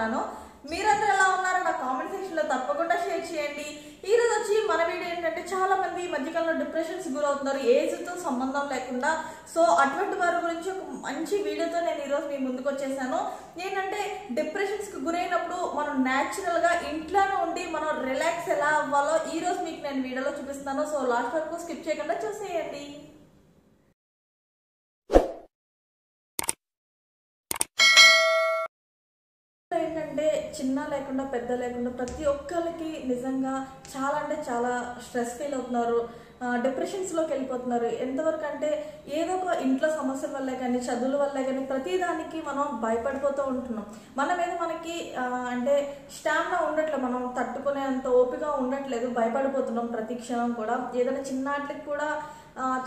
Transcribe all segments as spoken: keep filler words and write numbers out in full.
ఉన్నాను మీరందరూ ఎలా ఉన్నారు నా కామెంట్ సెక్షన్ లో తప్పకుండా షేర్ చేయండి। ఈ రోజు వచ్చి మన వీడియో ఏంటంటే చాలా మంది ఈ మధ్య కాలంలో డిప్రెషన్స్ గురవుతున్నారు ఏజ్ తో సంబంధం లేకుండా। సో అటువంటి వారి గురించి ఒక మంచి వీడియోతో నేను ఈ రోజు మీ ముందుకు వచ్చేసాను। ఏంటంటే డిప్రెషన్స్ కు గురైనప్పుడు మనం నేచురల్ గా ఇంట్లోనే ఉండి మనం రిలాక్స్ ఎలా అవ్వాలో ఈ రోజు మీకు నేను వీడియోలో చూపిస్తాను। సో లాస్ట్ వరకు స్కిప్ చేయకుండా చూసేయండి। చిన్న లేకుండా పెద్ద లేకుండా ప్రతి ఒక్కరికి నిజంగా చాలా అంటే చాలా స్ట్రెస్ ఫీల్ అవుతున్నారు, డిప్రెషన్స్లోకి వెళ్ళిపోతున్నారు। ఎంతవరకు అంటే ఏదో ఒక ఇంట్లో సమస్యల వల్లే కానీ చదువుల వల్లే కానీ ప్రతిదానికి మనం భయపడిపోతూ ఉంటున్నాం। మన మీద మనకి అంటే స్టామినా ఉండట్లేదు, మనం తట్టుకునేంత ఓపిక ఉండట్లేదు, భయపడిపోతున్నాం ప్రతి క్షణం కూడా। ఏదైనా చిన్నటికి కూడా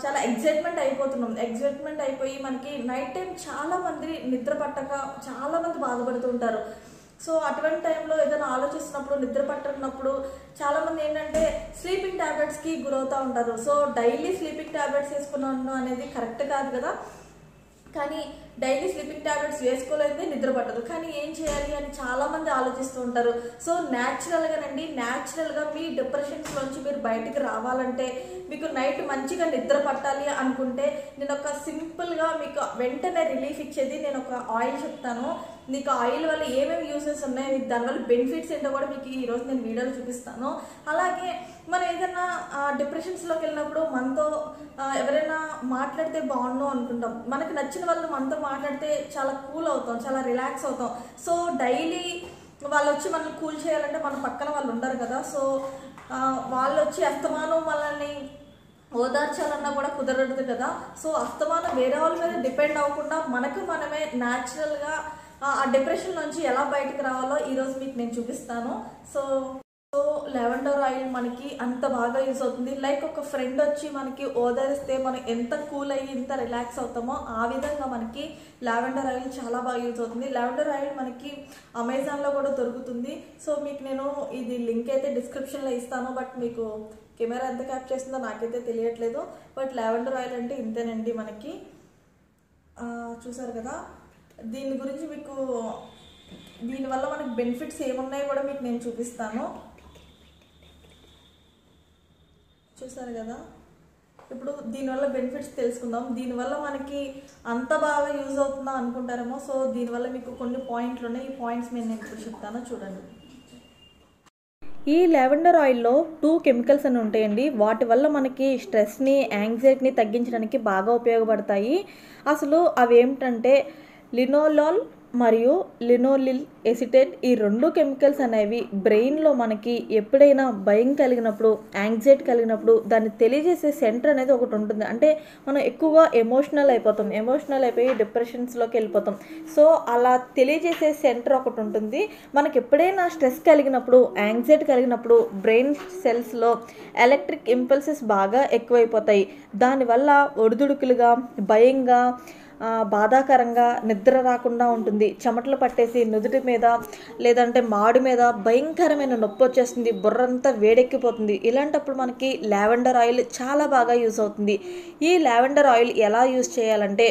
చాలా ఎగ్జైట్మెంట్ అయిపోతున్నాం, ఎగ్జైట్మెంట్ అయిపోయి మనకి నైట్ టైం చాలామంది నిద్ర పట్టక చాలామంది బాధపడుతూ ఉంటారు। సో అటువంటి టైంలో ఏదైనా ఆలోచిస్తున్నప్పుడు నిద్ర పట్టనప్పుడు చాలామంది ఏంటంటే స్లీపింగ్ ట్యాబ్లెట్స్కి గురవుతూ ఉంటారు। సో డైలీ స్లీపింగ్ ట్యాబ్లెట్స్ వేసుకున్నాను అనేది కరెక్ట్ కాదు కదా, కానీ డైలీ స్లీపింగ్ ట్యాబ్లెట్స్ వేసుకోలేదే నిద్ర పట్టదు, కానీ ఏం చేయాలి అని చాలామంది ఆలోచిస్తూ ఉంటారు। సో న్యాచురల్గానండి, న్యాచురల్గా మీ డిప్రెషన్స్లోంచి మీరు బయటకు రావాలంటే మీకు నైట్ మంచిగా నిద్ర పట్టాలి అనుకుంటే నేను ఒక సింపుల్గా మీకు వెంటనే రిలీఫ్ ఇచ్చేది నేను ఒక ఆయిల్ చెప్తాను। నీకు ఆయిల్ వల్ల ఏమేమి యూజెస్ ఉన్నాయి, మీకు దానివల్ల బెనిఫిట్స్ ఏంటో కూడా మీకు ఈరోజు నేను వీడియోలో చూపిస్తాను। అలాగే మనం ఏదైనా డిప్రెషన్స్లోకి వెళ్ళినప్పుడు మనతో ఎవరైనా మాట్లాడితే బాగుండు అనుకుంటాం, మనకు నచ్చిన వాళ్ళు మనతో మాట్లాడితే చాలా కూల్ అవుతాం, చాలా రిలాక్స్ అవుతాం। సో డైలీ వాళ్ళు వచ్చి మనల్ని కూల్ చేయాలంటే మన పక్కన వాళ్ళు ఉండరు కదా, సో వాళ్ళు వచ్చి అస్తమానం మనల్ని ఓదార్చాలన్నా కూడా కుదరదు కదా। సో అస్తమానం వేరే వాళ్ళ మీద డిపెండ్ అవ్వకుండా మనకు మనమే న్యాచురల్గా ఆ డిప్రెషన్ నుంచి ఎలా బయటకు రావాలో ఈరోజు మీకు నేను చూపిస్తాను। సో సో లెవెండర్ ఆయిల్ మనకి అంత బాగా యూజ్ అవుతుంది, లైక్ ఒక ఫ్రెండ్ వచ్చి మనకి ఓదారిస్తే మనం ఎంత కూల్ అయ్యి ఎంత రిలాక్స్ అవుతామో ఆ విధంగా మనకి లెవెండర్ ఆయిల్ చాలా బాగా యూజ్ అవుతుంది। లెవెండర్ ఆయిల్ మనకి అమెజాన్లో కూడా దొరుకుతుంది। సో మీకు నేను ఇది లింక్ అయితే డిస్క్రిప్షన్లో ఇస్తాను, బట్ మీకు కెమెరా ఎంత క్యాప్ చేస్తుందో నాకైతే తెలియట్లేదు, బట్ లెవెండర్ ఆయిల్ అంటే ఇంతేనండి మనకి, చూసారు కదా। దీని గురించి మీకు దీనివల్ల మనకి బెనిఫిట్స్ ఏమున్నాయో కూడా మీకు నేను చూపిస్తాను, చూసారు కదా। ఇప్పుడు దీనివల్ల బెనిఫిట్స్ తెలుసుకుందాం, దీనివల్ల మనకి అంత బాగా యూజ్ అవుతుందా అనుకుంటారేమో। సో దీనివల్ల మీకు కొన్ని పాయింట్లు ఉన్నాయి, ఈ పాయింట్స్ నేను ఇప్పుడు చెప్తాను చూడండి। ఈ లెవెండర్ ఆయిల్లో టూ కెమికల్స్ అని ఉంటాయండి, వాటి వల్ల మనకి స్ట్రెస్ని యాంగ్జైటీని తగ్గించడానికి బాగా ఉపయోగపడతాయి। అసలు అవి ఏమిటంటే లినోలాల్ మరియు లినోలిల్ ఎసిటేట్, ఈ రెండు కెమికల్స్ అనేవి బ్రెయిన్లో మనకి ఎప్పుడైనా భయం కలిగినప్పుడు యాంగ్జైటీ కలిగినప్పుడు దాన్ని తెలియజేసే సెంటర్ అనేది ఒకటి ఉంటుంది, అంటే మనం ఎక్కువగా ఎమోషనల్ అయిపోతాం, ఎమోషనల్ అయిపోయి డిప్రెషన్స్లోకి వెళ్ళిపోతాం। సో అలా తెలియజేసే సెంటర్ ఒకటి ఉంటుంది, మనకి ఎప్పుడైనా స్ట్రెస్ కలిగినప్పుడు యాంగ్జైటీ కలిగినప్పుడు బ్రెయిన్ సెల్స్లో ఎలక్ట్రిక్ ఇంపల్సెస్ బాగా ఎక్కువైపోతాయి, దానివల్ల ఒడిదుడుకులుగా భయంగా బాధాకరంగా నిద్ర రాకుండా ఉంటుంది, చెమటలు పట్టేసి నుదుటి మీద లేదంటే మాడు మీద భయంకరమైన నొప్పి వచ్చేస్తుంది, బుర్రంతా వేడెక్కిపోతుంది। ఇలాంటప్పుడు మనకి లావెండర్ ఆయిల్ చాలా బాగా యూజ్ అవుతుంది। ఈ లావెండర్ ఆయిల్ ఎలా యూజ్ చేయాలంటే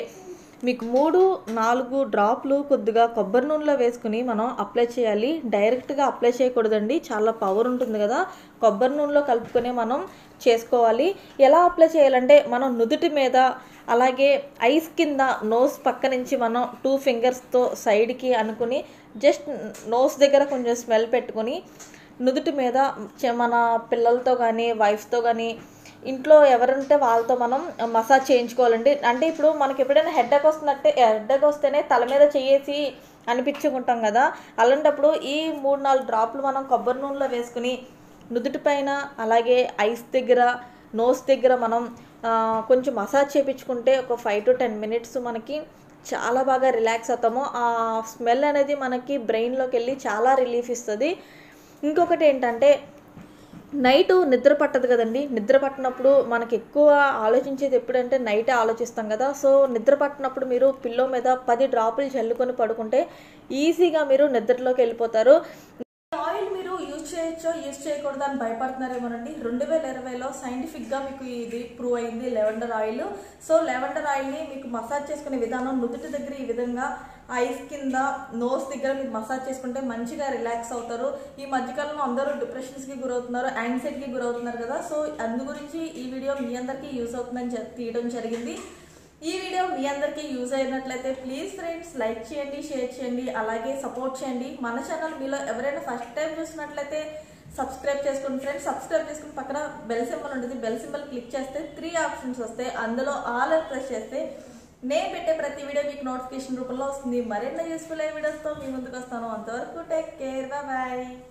మీకు మూడు నాలుగు డ్రాప్లు కొద్దిగా కొబ్బరి నూనెలో వేసుకుని మనం అప్లై చేయాలి, డైరెక్ట్గా అప్లై చేయకూడదండి, చాలా పవర్ ఉంటుంది కదా, కొబ్బరి నూనెలో కలుపుకొని మనం చేసుకోవాలి। ఎలా అప్లై చేయాలంటే మనం నుదుటి మీద అలాగే ఐస్ కింద నోస్ పక్క నుంచి మనం టూ ఫింగర్స్తో సైడ్కి అనుకుని జస్ట్ నోస్ దగ్గర కొంచెం స్మెల్ పెట్టుకొని నుదుటి మీద మన పిల్లలతో కానీ వైఫ్తో కానీ ఇంట్లో ఎవరుంటే వాళ్ళతో మనం మసాజ్ చేయించుకోవాలండి। అంటే ఇప్పుడు మనకి ఎప్పుడైనా హెడ్డేక్ వస్తున్నట్టే హెడ్డేక్ వస్తేనే తల మీద చేసి అనిపించుకుంటాం కదా, అలాంటప్పుడు ఈ మూడు నాలుగు డ్రాప్లు మనం కొబ్బరి నూనెలో వేసుకుని నుదుటి పైన అలాగే ఐస్ దగ్గర నోస్ దగ్గర మనం కొంచెం మసాజ్ చేయించుకుంటే ఒక ఫైవ్ టు టెన్ మినిట్స్ మనకి చాలా బాగా రిలాక్స్ అవుతాము, ఆ స్మెల్ అనేది మనకి బ్రెయిన్లోకి వెళ్ళి చాలా రిలీఫ్ ఇస్తుంది। ఇంకొకటి ఏంటంటే నైటు నిద్ర పట్టదు కదండి, నిద్ర పట్టినప్పుడు మనకి ఎక్కువ ఆలోచించేది ఎప్పుడంటే నైటే ఆలోచిస్తాం కదా, సో నిద్ర పట్టినప్పుడు మీరు పిల్లో మీద పది డ్రాపులు చల్లుకొని పడుకుంటే ఈజీగా మీరు నిద్రలోకి వెళ్ళిపోతారు। ఆయిల్ మీరు యూజ్ చేయొచ్చో యూజ్ చేయకూడదు అని భయపడుతున్నారేమోనండి, రెండు వేల ఇరవైలో సైంటిఫిక్గా మీకు ఇది ప్రూవ్ అయింది లెవెండర్ ఆయిల్। సో లెవెండర్ ఆయిల్ని మీకు మసాజ్ చేసుకునే విధానం నుదుటి దగ్గర ఈ విధంగా ఐస్ కింద నోస్ దగ్గర మీరు మసాజ్ చేసుకుంటే మంచిగా రిలాక్స్ అవుతారు। ఈ మధ్యకాలంలో అందరూ డిప్రెషన్స్ కి గురవుతున్నారు, యాంగ్జైటీ కి గురవుతున్నారు కదా, సో అందు గురించి ఈ వీడియో మీ అందరికీ యూస్ అవుతుందని తీయడం జరిగింది। ఈ వీడియో మీ అందరికీ యూస్ అయినట్లయితే ప్లీజ్ ఫ్రెండ్స్ లైక్ చేయండి, షేర్ చేయండి, అలాగే సపోర్ట్ చేయండి। మన ఛానల్ మీలో ఎవరైనా ఫస్ట్ టైం చూసినట్లయితే సబ్స్క్రైబ్ చేసుకోండి ఫ్రెండ్స్। సబ్స్క్రైబ్ చేసుకుని పక్కన బెల్ సింబల్ ఉంటుంది, బెల్ సింబల్ క్లిక్ చేస్తే త్రీ ఆప్షన్స్ వస్తాయి, అందులో ఆల్ అని ప్రెస్ చేస్తే నేను పెట్టే ప్రతి వీడియో మీకు నోటిఫికేషన్ రూపంలో వస్తుంది। మరెన్నో యూస్ఫుల్ అయ్యే వీడియోస్తో మీ ముందుకు వస్తాను। అంతవరకు టేక్ కేర్, బాయ్ బాయ్।